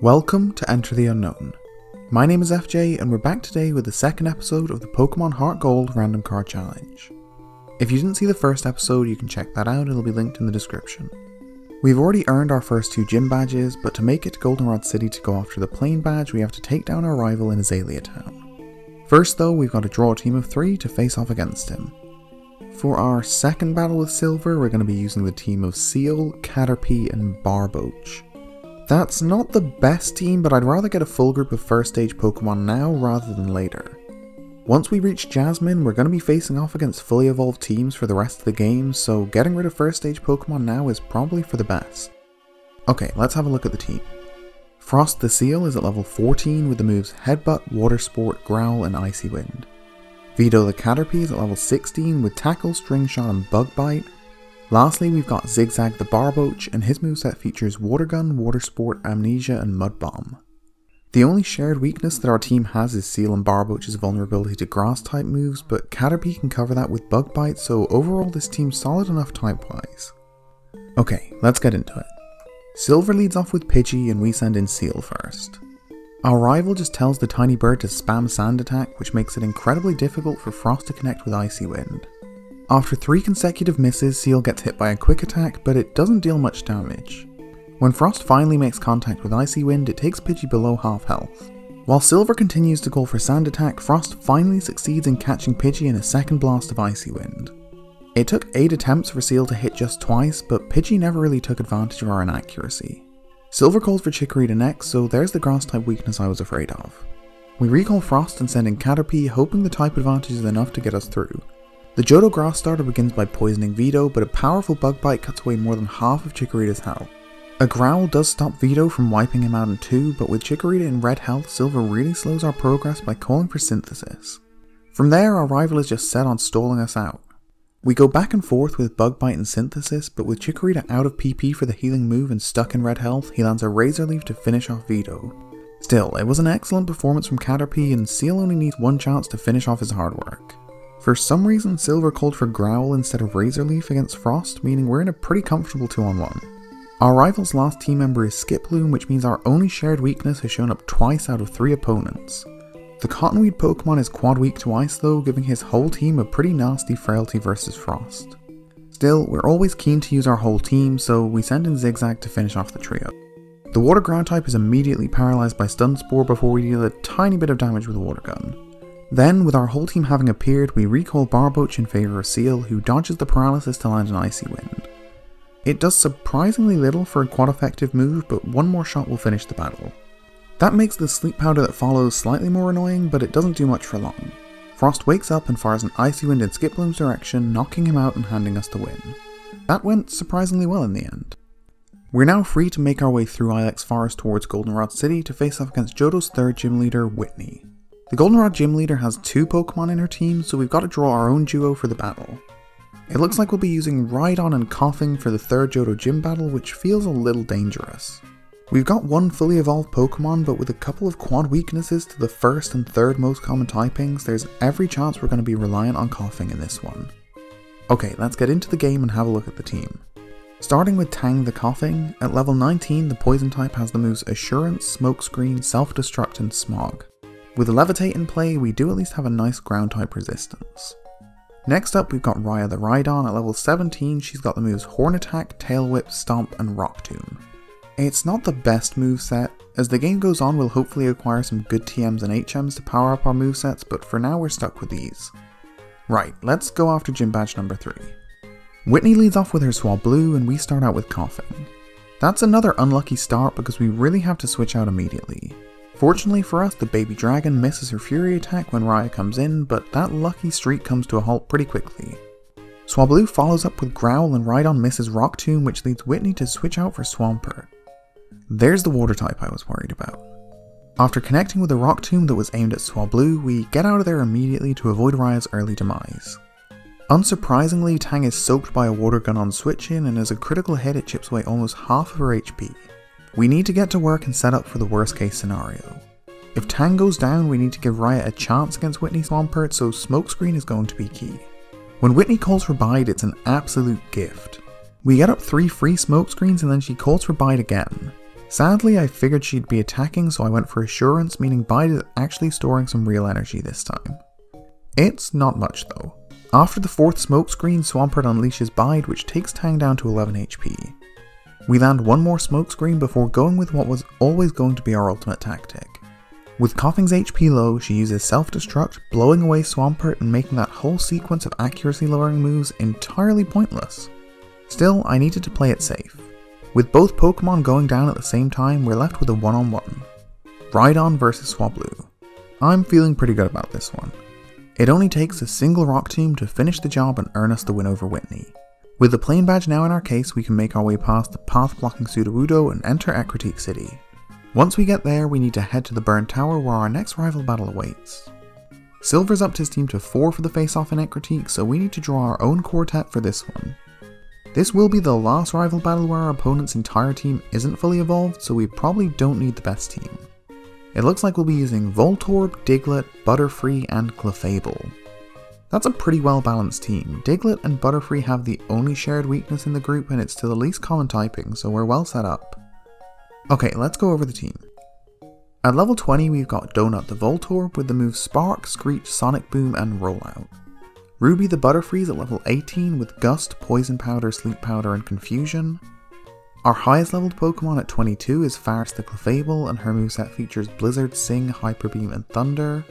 Welcome to Enter the Unknown. My name is FJ and we're back today with the second episode of the Pokemon Heart Gold Random Card Challenge. If you didn't see the first episode, you can check that out, it'll be linked in the description. We've already earned our first two gym badges, but to make it to Goldenrod City to go after the Plain badge, we have to take down our rival in Azalea Town. First though, we've got to draw a team of three to face off against him. For our second battle with Silver, we're going to be using the team of Seal, Caterpie and Barboach. That's not the best team, but I'd rather get a full group of first stage Pokemon now rather than later. Once we reach Jasmine, we're going to be facing off against fully evolved teams for the rest of the game, so getting rid of first stage Pokemon now is probably for the best. Okay, let's have a look at the team. Frost the Seal is at level 14 with the moves Headbutt, Water Sport, Growl and Icy Wind. Vito the Caterpie is at level 16 with Tackle, String Shot and Bug Bite. Lastly, we've got Zigzag the Barboach, and his moveset features Water Gun, Water Sport, Amnesia, and Mud Bomb. The only shared weakness that our team has is Seal and Barboach's vulnerability to Grass-type moves, but Caterpie can cover that with Bug Bite, so overall this team's solid enough type-wise. Okay, let's get into it. Silver leads off with Pidgey, and we send in Seal first. Our rival just tells the tiny bird to spam Sand Attack, which makes it incredibly difficult for Frost to connect with Icy Wind. After 3 consecutive misses, Seal gets hit by a quick attack, but it doesn't deal much damage. When Frost finally makes contact with Icy Wind, it takes Pidgey below half health. While Silver continues to go for Sand Attack, Frost finally succeeds in catching Pidgey in a second blast of Icy Wind. It took 8 attempts for Seal to hit just twice, but Pidgey never really took advantage of our inaccuracy. Silver calls for Chikorita next, so there's the grass type weakness I was afraid of. We recall Frost and send in Caterpie, hoping the type advantage is enough to get us through. The Johto Grass starter begins by poisoning Vito, but a powerful Bug Bite cuts away more than half of Chikorita's health. A Growl does stop Vito from wiping him out in 2, but with Chikorita in red health, Silver really slows our progress by calling for Synthesis. From there, our rival is just set on stalling us out. We go back and forth with Bug Bite and Synthesis, but with Chikorita out of PP for the healing move and stuck in red health, he lands a Razor Leaf to finish off Vito. Still, it was an excellent performance from Caterpie, and Seal only needs one chance to finish off his hard work. For some reason, Silver called for Growl instead of Razor Leaf against Frost, meaning we're in a pretty comfortable 2-on-1. Our rival's last team member is Skiploom, which means our only shared weakness has shown up twice out of 3 opponents. The Cottonweed Pokemon is quad weak to Ice though, giving his whole team a pretty nasty frailty versus Frost. Still, we're always keen to use our whole team, so we send in Zigzag to finish off the trio. The Water Ground type is immediately paralysed by Stun Spore before we deal a tiny bit of damage with Water Gun. Then, with our whole team having appeared, we recall Barboach in favour of Seal, who dodges the paralysis to land an Icy Wind. It does surprisingly little for a quad effective move, but one more shot will finish the battle. That makes the Sleep Powder that follows slightly more annoying, but it doesn't do much for long. Frost wakes up and fires an Icy Wind in Skiploom's direction, knocking him out and handing us the win. That went surprisingly well in the end. We're now free to make our way through Ilex Forest towards Goldenrod City to face off against Johto's third gym leader, Whitney. The Goldenrod gym leader has 2 Pokemon in her team, so we've got to draw our own duo for the battle. It looks like we'll be using Rhydon and Koffing for the third Johto gym battle, which feels a little dangerous. We've got one fully evolved Pokemon, but with a couple of quad weaknesses to the first and third most common typings, there's every chance we're going to be reliant on Koffing in this one. Okay, let's get into the game and have a look at the team. Starting with Tang the Koffing, at level 19 the poison type has the moves Assurance, Smokescreen, Self-Destruct and Smog. With the Levitate in play, we do at least have a nice ground-type resistance. Next up, we've got Raya the Rhydon. At level 17, she's got the moves Horn Attack, Tail Whip, Stomp, and Rock Tomb. It's not the best moveset. As the game goes on, we'll hopefully acquire some good TMs and HMs to power up our movesets, but for now we're stuck with these. Right, let's go after Gym Badge number 3. Whitney leads off with her Swablu, and we start out with Koffing. That's another unlucky start because we really have to switch out immediately. Fortunately for us, the baby dragon misses her fury attack when Raya comes in, but that lucky streak comes to a halt pretty quickly. Swablu follows up with Growl and Rhydon misses Rock Tomb, which leads Whitney to switch out for Swampert. There's the water type I was worried about. After connecting with a Rock Tomb that was aimed at Swablu, we get out of there immediately to avoid Raya's early demise. Unsurprisingly, Tang is soaked by a Water Gun on switch-in, and as a critical hit it chips away almost half of her HP. We need to get to work and set up for the worst case scenario. If Tang goes down, we need to give Raya a chance against Whitney Swampert, so Smokescreen is going to be key. When Whitney calls for Bide, it's an absolute gift. We get up 3 free Smokescreens and then she calls for Bide again. Sadly, I figured she'd be attacking, so I went for assurance, meaning Bite is actually storing some real energy this time. It's not much though. After the fourth smokescreen, Swampert unleashes Bide, which takes Tang down to 11 HP. We land one more smokescreen before going with what was always going to be our ultimate tactic. With Koffing's HP low, she uses self-destruct, blowing away Swampert and making that whole sequence of accuracy lowering moves entirely pointless. Still, I needed to play it safe. With both Pokemon going down at the same time, we're left with a one-on-one. Rhydon vs Swablu. I'm feeling pretty good about this one. It only takes a single rock tomb to finish the job and earn us the win over Whitney. With the plain badge now in our case, we can make our way past the path-blocking Sudowoodo and enter Ecruteak City. Once we get there, we need to head to the Burn Tower where our next rival battle awaits. Silver's upped his team to 4 for the face-off in Ecruteak, so we need to draw our own quartet for this one. This will be the last rival battle where our opponent's entire team isn't fully evolved, so we probably don't need the best team. It looks like we'll be using Voltorb, Diglett, Butterfree, and Clefable. That's a pretty well balanced team. Diglett and Butterfree have the only shared weakness in the group and it's to the least common typing, so we're well set up. Okay, let's go over the team. At level 20 we've got Donut the Voltorb with the moves Spark, Screech, Sonic Boom, and Rollout. Ruby the Butterfree's at level 18 with Gust, Poison Powder, Sleep Powder, and Confusion. Our highest leveled Pokemon at 22 is Faris the Clefable, and her moveset features Blizzard, Sing, Hyper Beam, and Thunder.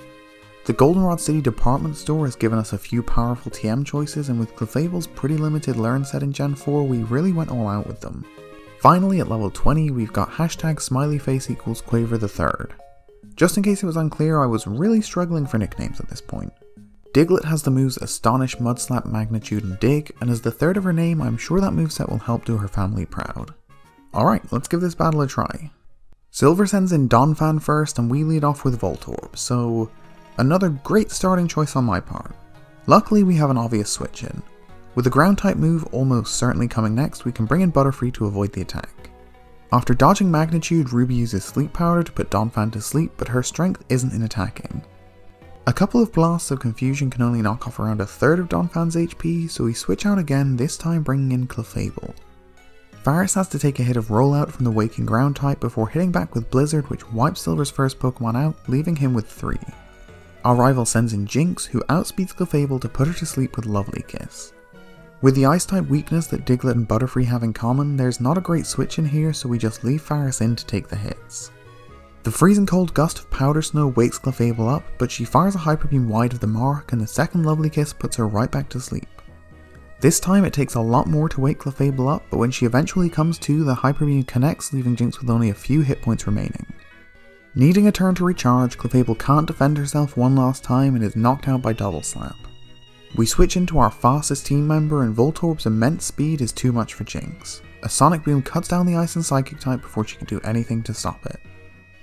The Goldenrod City department store has given us a few powerful TM choices, and with Clefable's pretty limited learn set in Gen 4, we really went all out with them. Finally, at level 20, we've got #smileyface=Quaver III. Just in case it was unclear, I was really struggling for nicknames at this point. Diglett has the moves Astonish, Mudslap, Magnitude, and Dig, and as the third of her name, I'm sure that moveset will help do her family proud. Alright, let's give this battle a try. Silver sends in Donphan first and we lead off with Voltorb, so another great starting choice on my part. Luckily we have an obvious switch in. With the ground type move almost certainly coming next, we can bring in Butterfree to avoid the attack. After dodging Magnitude, Ruby uses Sleep Powder to put Donphan to sleep, but her strength isn't in attacking. A couple of blasts of Confusion can only knock off around a third of Donphan's HP, so we switch out again, this time bringing in Clefable. Faris has to take a hit of Rollout from the Waking Ground type before hitting back with Blizzard, which wipes Silver's first Pokemon out, leaving him with 3. Our rival sends in Jinx, who outspeeds Clefable to put her to sleep with Lovely Kiss. With the Ice-type weakness that Diglett and Butterfree have in common, there's not a great switch in here, so we just leave Faris in to take the hits. The freezing cold gust of Powder Snow wakes Clefable up, but she fires a Hyper Beam wide of the mark, and the second Lovely Kiss puts her right back to sleep. This time it takes a lot more to wake Clefable up, but when she eventually comes to, the Hyper Beam connects, leaving Jinx with only a few hit points remaining. Needing a turn to recharge, Clefable can't defend herself one last time and is knocked out by Double Slap. We switch into our fastest team member and Voltorb's immense speed is too much for Jinx. A Sonic Boom cuts down the Ice and Psychic type before she can do anything to stop it.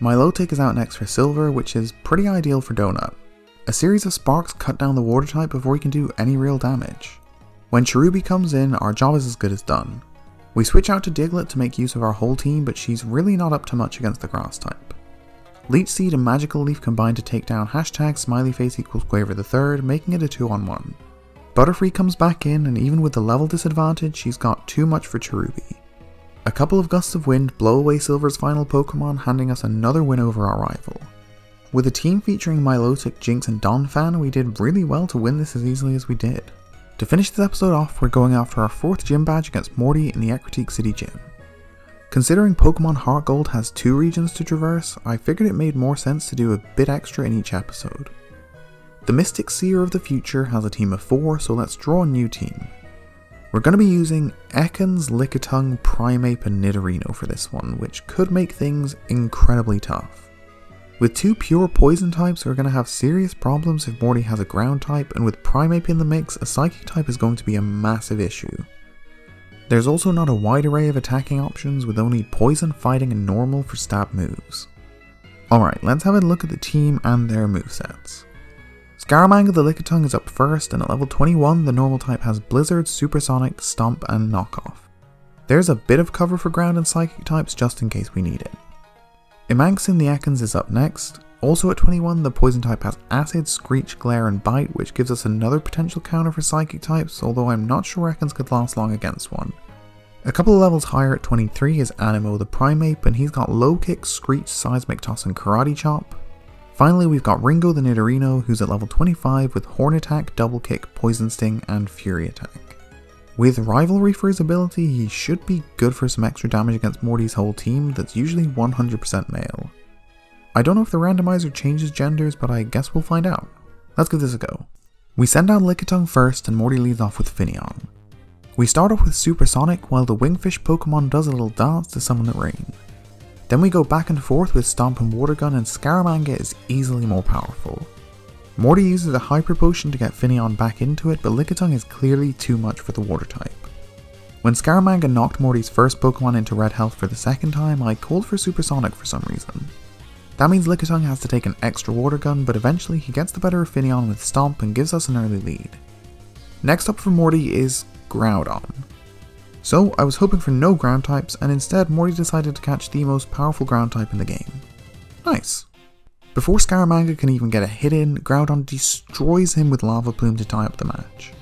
Milotic is out next for Silver, which is pretty ideal for Donut. A series of sparks cut down the water type before he can do any real damage. When Cherubi comes in, our job is as good as done. We switch out to Diglett to make use of our whole team, but she's really not up to much against the grass type. Leech Seed and Magical Leaf combine to take down #smileyface=Quaver III, making it a 2-on-1. Butterfree comes back in, and even with the level disadvantage, she's got too much for Cherubi. A couple of gusts of wind blow away Silver's final Pokemon, handing us another win over our rival. With a team featuring Milotic, Jinx, and Donphan, we did really well to win this as easily as we did. To finish this episode off, we're going after our 4th gym badge against Morty in the Ecruteak City gym. Considering Pokemon Heart Gold has 2 regions to traverse, I figured it made more sense to do a bit extra in each episode. The Mystic Seer of the Future has a team of 4, so let's draw a new team. We're going to be using Ekans, Lickitung, Primeape, and Nidorino for this one, which could make things incredibly tough. With 2 pure poison types, we're going to have serious problems if Morty has a ground type, and with Primeape in the mix, a psychic type is going to be a massive issue. There's also not a wide array of attacking options, with only poison, fighting, and normal for stab moves. Alright, let's have a look at the team and their movesets. Scaramanga the Lickitung is up first, and at level 21 the normal type has Blizzard, Supersonic, Stomp, and Knockoff. There's a bit of cover for ground and psychic types just in case we need it. Emangsin the Ekans is up next. Also at 21, the poison type has Acid, Screech, Glare, and Bite, which gives us another potential counter for psychic types, although I'm not sure Ekans could last long against one. A couple of levels higher at 23 is Animo the Primeape, and he's got Low Kick, Screech, Seismic Toss and Karate Chop. Finally we've got Ringo the Nidorino, who's at level 25 with Horn Attack, Double Kick, Poison Sting and Fury Attack. With Rivalry for his ability, he should be good for some extra damage against Morty's whole team that's usually 100% male. I don't know if the randomizer changes genders, but I guess we'll find out. Let's give this a go. We send out Lickitung first and Morty leads off with Finneon. We start off with Supersonic while the Wingfish Pokemon does a little dance to summon the rain. Then we go back and forth with Stomp and Water Gun, and Scaramanga is easily more powerful. Morty uses a Hyper Potion to get Finneon back into it, but Lickitung is clearly too much for the Water type. When Scaramanga knocked Morty's first Pokemon into red health for the second time, I called for Supersonic for some reason. That means Lickitung has to take an extra Water Gun, but eventually he gets the better of Finneon with Stomp and gives us an early lead. Next up for Morty is Groudon. So I was hoping for no ground types, and instead Morty decided to catch the most powerful ground type in the game. Nice. Before Scaramanga can even get a hit in, Groudon destroys him with Lava Plume to tie up the match.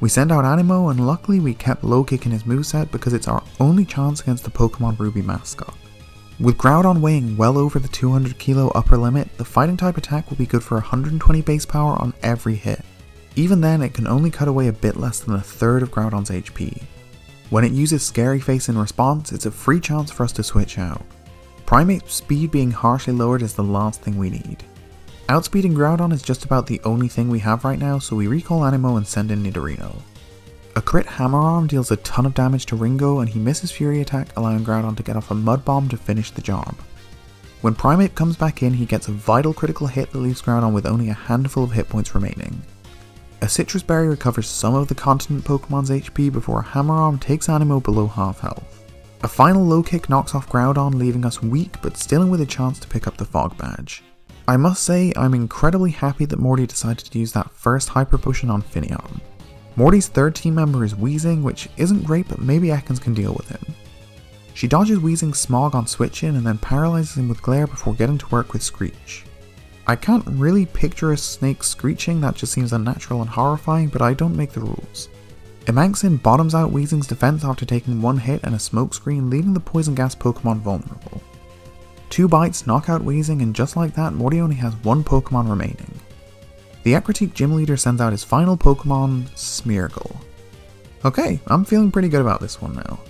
We send out Animo, and luckily we kept Low Kick in his moveset because it's our only chance against the Pokemon Ruby mascot. With Groudon weighing well over the 200 kilo upper limit, the fighting type attack will be good for 120 base power on every hit. Even then, it can only cut away a bit less than a third of Groudon's HP. When it uses Scary Face in response, it's a free chance for us to switch out. Primeape's speed being harshly lowered is the last thing we need. Outspeeding Groudon is just about the only thing we have right now, so we recall Animo and send in Nidorino. A crit Hammer-Arm deals a ton of damage to Ringo, and he misses Fury Attack, allowing Groudon to get off a Mud Bomb to finish the job. When Primeape comes back in, he gets a vital critical hit that leaves Groudon with only a handful of hit points remaining. A Citrus Berry recovers some of the Continent Pokemon's HP before a Hammer-Arm takes Animo below half health. A final Low Kick knocks off Groudon, leaving us weak but still with a chance to pick up the Fog Badge. I must say, I'm incredibly happy that Morty decided to use that first Hyper Potion on Finneon. Morty's third team member is Weezing, which isn't great, but maybe Ekans can deal with him. She dodges Weezing's Smog on switch-in and then paralyzes him with Glare before getting to work with Screech. I can't really picture a snake screeching, that just seems unnatural and horrifying, but I don't make the rules. Emangsin bottoms out Weezing's defense after taking one hit and a smoke screen, leaving the poison gas Pokemon vulnerable. Two bites knock out Weezing, and just like that, Morty only has one Pokemon remaining. The Ecruteak gym leader sends out his final Pokemon, Smeargle. Okay, I'm feeling pretty good about this one now.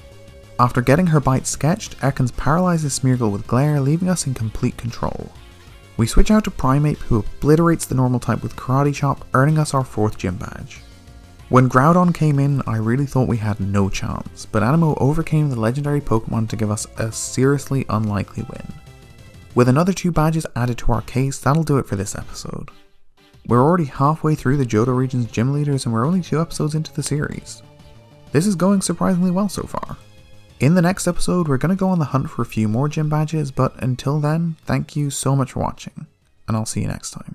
After getting her bite sketched, Ekans paralyzes Smeargle with Glare, leaving us in complete control. We switch out to Primeape, who obliterates the normal type with Karate Chop, earning us our 4th gym badge. When Groudon came in, I really thought we had no chance, but Animo overcame the legendary Pokemon to give us a seriously unlikely win. With another 2 badges added to our case, that'll do it for this episode. We're already halfway through the Johto region's gym leaders, and we're only 2 episodes into the series. This is going surprisingly well so far. In the next episode, we're going to go on the hunt for a few more gym badges, but until then, thank you so much for watching, and I'll see you next time.